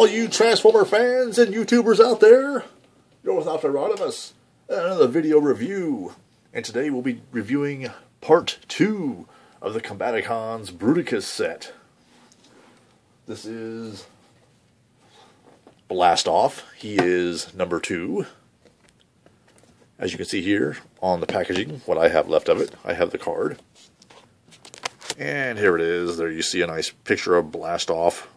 all you Transformer fans and YouTubers out there, you're with Autobot and another video review. And today we'll be reviewing part 2 of the Combaticons Bruticus set. This is Blast Off. He is number 2. As you can see here on the packaging, what I have left of it, I have the card. And here it is. There you see a nice picture of Blast Off.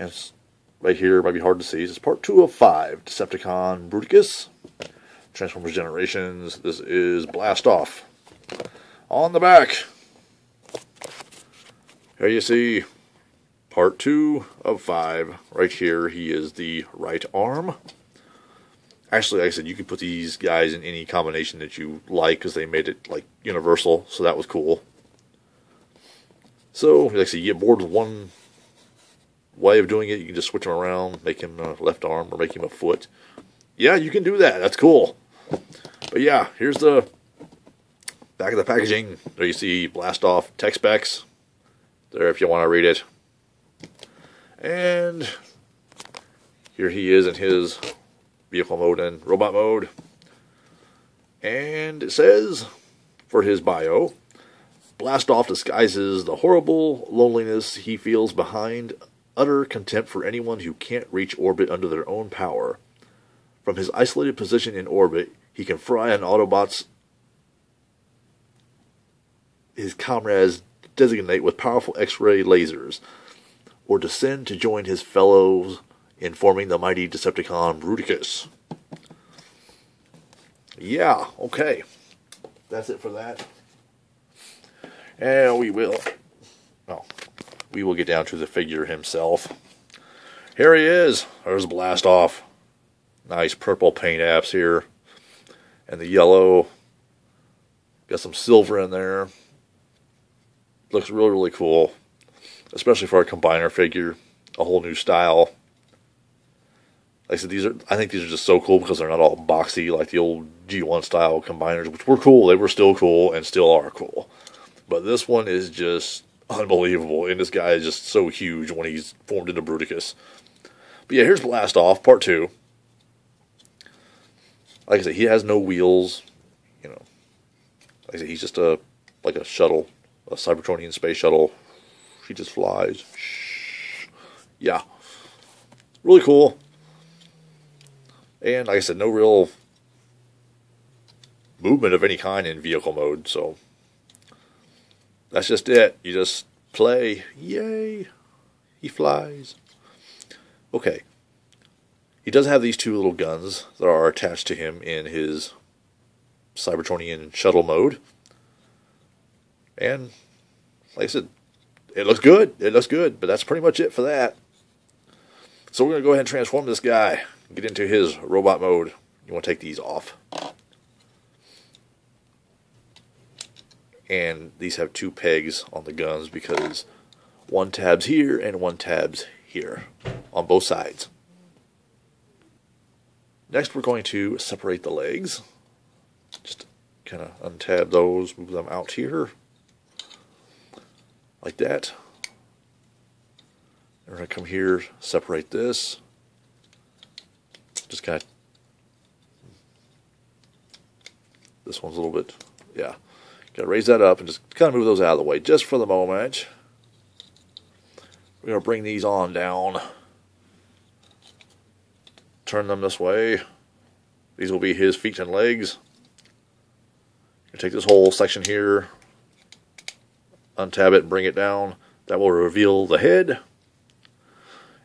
And it's right here, might be hard to see. This is part 2 of 5. Decepticon Bruticus, Transformers Generations. This is Blast Off. On the back, here you see part 2 of 5. Right here, he is the right arm. Actually, like I said, you can put these guys in any combination that you like because they made it, like, universal, so that was cool. So, like I said, you get bored with one way of doing it, you can just switch them around, make him a left arm or make him a foot. Yeah, you can do that. That's cool. But yeah, here's the back of the packaging. There you see Blast Off tech specs. There if you want to read it. And here he is in his vehicle mode and robot mode. And it says, for his bio, Blast Off disguises the horrible loneliness he feels behind utter contempt for anyone who can't reach orbit under their own power. From his isolated position in orbit, he can fry an Autobot's his comrades designate with powerful X-ray lasers, or descend to join his fellows in forming the mighty Decepticon Bruticus. Yeah, okay. That's it for that. And we will get down to the figure himself. Here he is. There's Blast Off. Nice purple paint apps here. And the yellow. Got some silver in there. Looks really, really cool. Especially for a combiner figure. A whole new style. Like I said, I think these are just so cool because they're not all boxy like the old G1 style combiners, which were cool. They were still cool and still are cool. But this one is just unbelievable. And this guy is just so huge when he's formed into Bruticus. But yeah, here's Blast Off, part 2. Like I said, he has no wheels. You know, like I said, he's just like a shuttle, a Cybertronian space shuttle. She just flies. Yeah, really cool. And, like I said, no real movement of any kind in vehicle mode, so that's just it. You just play. Yay! He flies. Okay. He does have these two little guns that are attached to him in his Cybertronian shuttle mode. And, like I said, it looks good. It looks good, but that's pretty much it for that. So we're going to go ahead and transform this guy. Get into his robot mode. You want to take these off. And these have two pegs on the guns because one tabs here and one tabs here on both sides. Next we're going to separate the legs. Just kind of untab those, move them out here. Like that. And we're going to come here, separate this. Just kind of, this one's a little bit, yeah. Got to raise that up and just kind of move those out of the way just for the moment. We're going to bring these on down. Turn them this way. These will be his feet and legs. Take this whole section here, untab it and bring it down. That will reveal the head.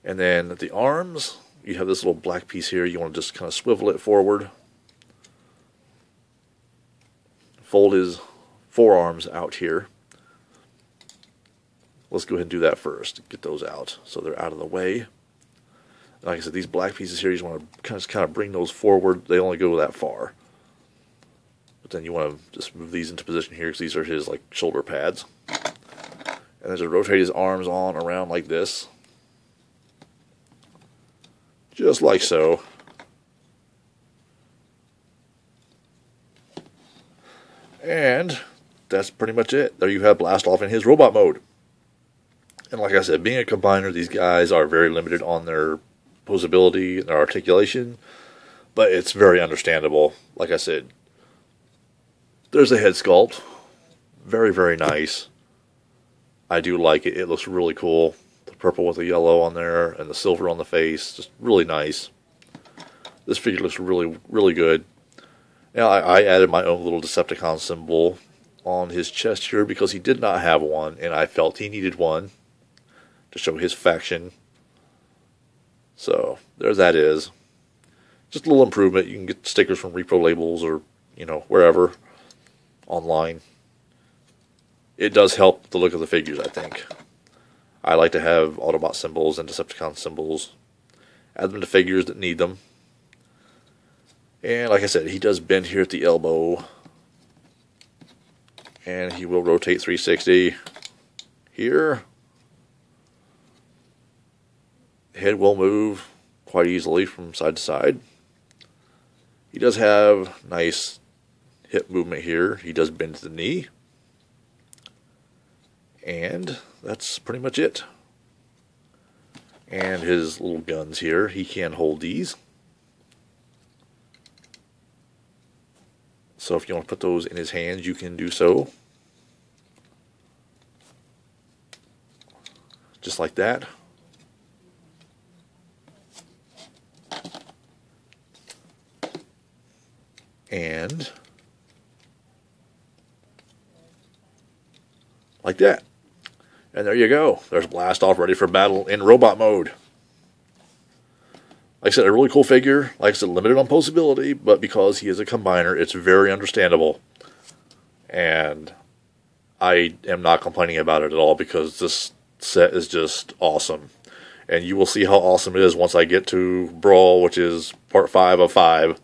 And then the arms. You have this little black piece here. You want to just kind of swivel it forward. Fold his forearms out here. Let's go ahead and do that first. Get those out so they're out of the way. And like I said, these black pieces here, you just want to kind of bring those forward. They only go that far. But then you want to just move these into position here because these are his, like, shoulder pads. And then just rotate his arms on around like this. Just like so. And that's pretty much it. There you have Blast Off in his robot mode. And like I said, being a combiner, these guys are very limited on their posability and their articulation, but it's very understandable. Like I said, there's a head sculpt. Very, very nice. I do like it. It looks really cool. The purple with the yellow on there and the silver on the face. Just really nice. This figure looks really, really good. Now, I added my own little Decepticon symbol on his chest here because he did not have one, and I felt he needed one to show his faction. So, there that is. Just a little improvement. You can get stickers from Repro Labels or, you know, wherever online. It does help the look of the figures, I think. I like to have Autobot symbols and Decepticon symbols. Add them to figures that need them. And like I said, he does bend here at the elbow. And he will rotate 360 here. Head will move quite easily from side to side. He does have nice hip movement here. He does bend to the knee. And that's pretty much it. And his little guns here, he can hold these. So if you want to put those in his hands, you can do so. Just like that. And like that. And there you go. There's Blast Off ready for battle in robot mode. Like I said, a really cool figure. Like I said, limited on posability, but because he is a combiner, it's very understandable. And I am not complaining about it at all because this set is just awesome. And you will see how awesome it is once I get to Brawl, which is part 5 of 5.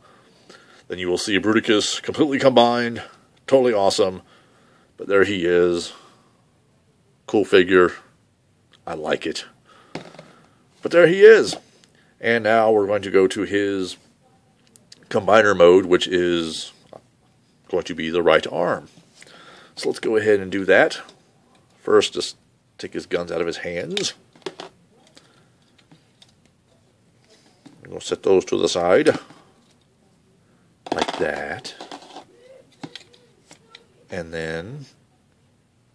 Then you will see Bruticus completely combined. Totally awesome. But there he is. Cool figure. I like it. But there he is. And now we're going to go to his combiner mode, which is going to be the right arm. So let's go ahead and do that. First, just take his guns out of his hands. I'm going to set those to the side. Like that. And then,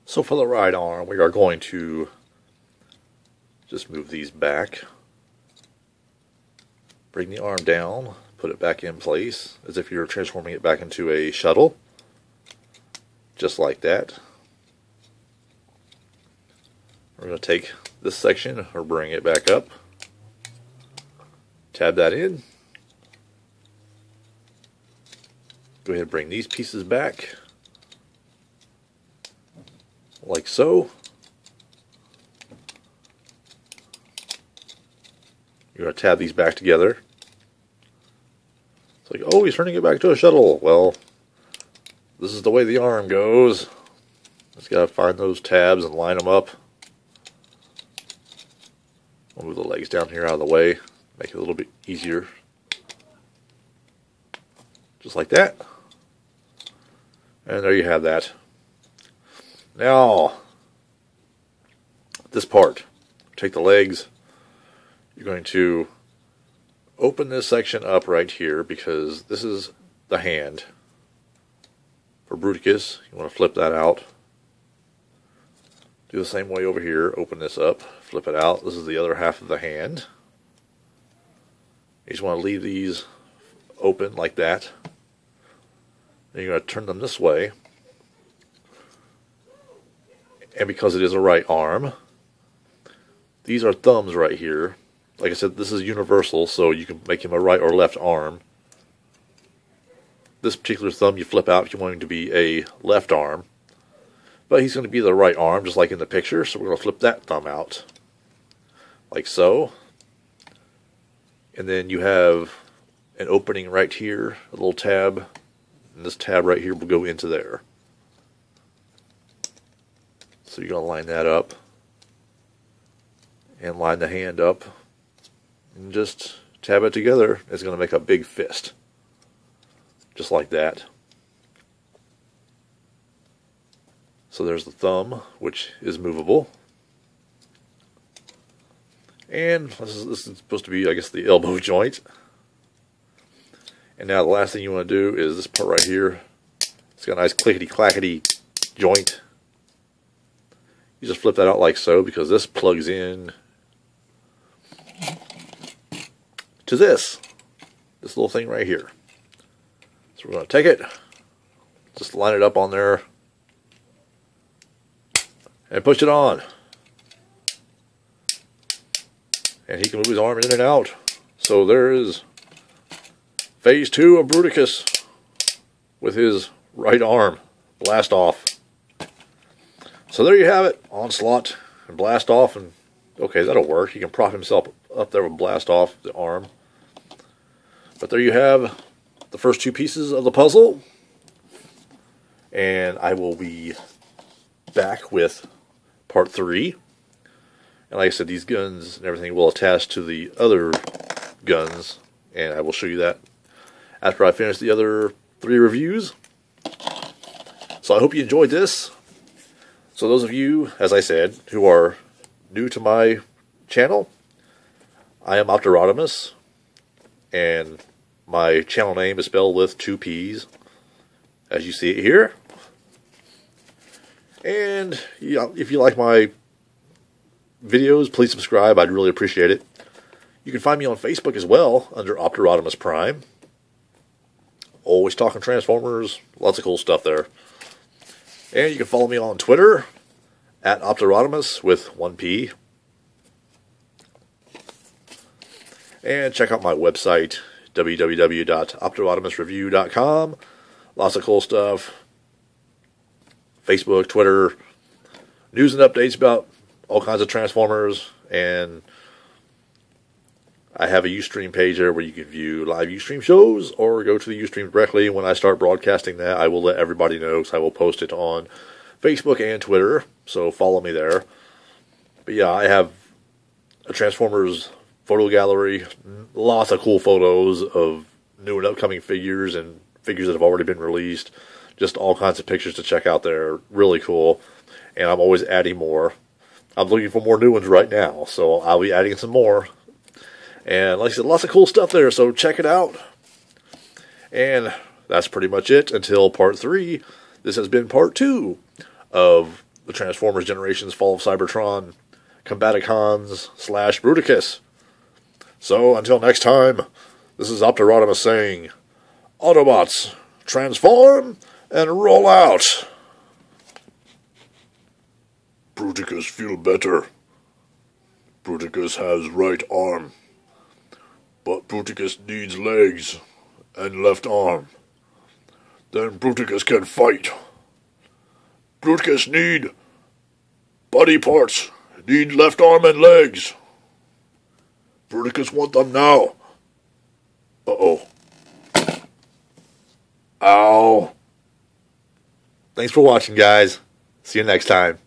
so for the right arm, we are going to just move these back. Bring the arm down, put it back in place, as if you're transforming it back into a shuttle. Just like that. We're going to take this section, or bring it back up. Tab that in. Go ahead and bring these pieces back. Like so. You're going to tab these back together. It's like, oh, he's turning it back to a shuttle. Well, this is the way the arm goes. Just got to find those tabs and line them up. I'll move the legs down here out of the way. Make it a little bit easier. Just like that. And there you have that. Now, this part. Take the legs. You're going to open this section up right here because this is the hand. For Bruticus, you want to flip that out. Do the same way over here. Open this up, flip it out. This is the other half of the hand. You just want to leave these open like that. Then you're going to turn them this way. And because it is a right arm, these are thumbs right here. Like I said, this is universal, so you can make him a right or left arm. This particular thumb you flip out if you want him to be a left arm. But he's going to be the right arm, just like in the picture, so we're going to flip that thumb out. Like so. And then you have an opening right here, a little tab. And this tab right here will go into there. So you're going to line that up. And line the hand up. And just tab it together. It's going to make a big fist. Just like that. So there's the thumb, which is movable. And this is supposed to be, I guess, the elbow joint. And now the last thing you want to do is this part right here. It's got a nice clickety-clackety joint. You just flip that out like so, because this plugs in to this little thing right here. So we're going to take it, just line it up on there, and push it on. And he can move his arm in and out. So there is phase 2 of Bruticus with his right arm. Blast Off. So there you have it. Onslaught and Blast Off. And okay, that'll work. He can prop himself up there with Blast Off, the arm. But there you have the first two pieces of the puzzle. And I will be back with part 3. And like I said, these guns and everything will attach to the other guns, and I will show you that after I finish the other 3 reviews. So I hope you enjoyed this. So those of you, as I said, who are new to my channel, I am Opterotomus, and my channel name is spelled with 2 P's, as you see it here. And yeah, if you like my videos, please subscribe. I'd really appreciate it. You can find me on Facebook as well under Opterotomus Prime. Always talking Transformers, lots of cool stuff there. And you can follow me on Twitter at Opterotomus with 1 P. And check out my website, www.opterotomusreview.com. Lots of cool stuff. Facebook, Twitter, news and updates about all kinds of Transformers, and I have a USTREAM page there where you can view live USTREAM shows or go to the USTREAM directly. When I start broadcasting that, I will let everybody know, because I will post it on Facebook and Twitter, so follow me there. But yeah, I have a Transformers photo gallery, lots of cool photos of new and upcoming figures and figures that have already been released, just all kinds of pictures to check out there, really cool, and I'm always adding more. I'm looking for more new ones right now, so I'll be adding some more. And like I said, lots of cool stuff there, so check it out. And that's pretty much it until part 3. This has been part 2 of the Transformers Generations Fall of Cybertron Combaticons / Bruticus. So until next time, this is Opterotomus saying, Autobots, transform and roll out. Bruticus feel better. Bruticus has right arm. But Bruticus needs legs and left arm. Then Bruticus can fight. Bruticus need body parts. Need left arm and legs. Bruticus want them now. Uh-oh. Ow. Thanks for watching, guys. See you next time.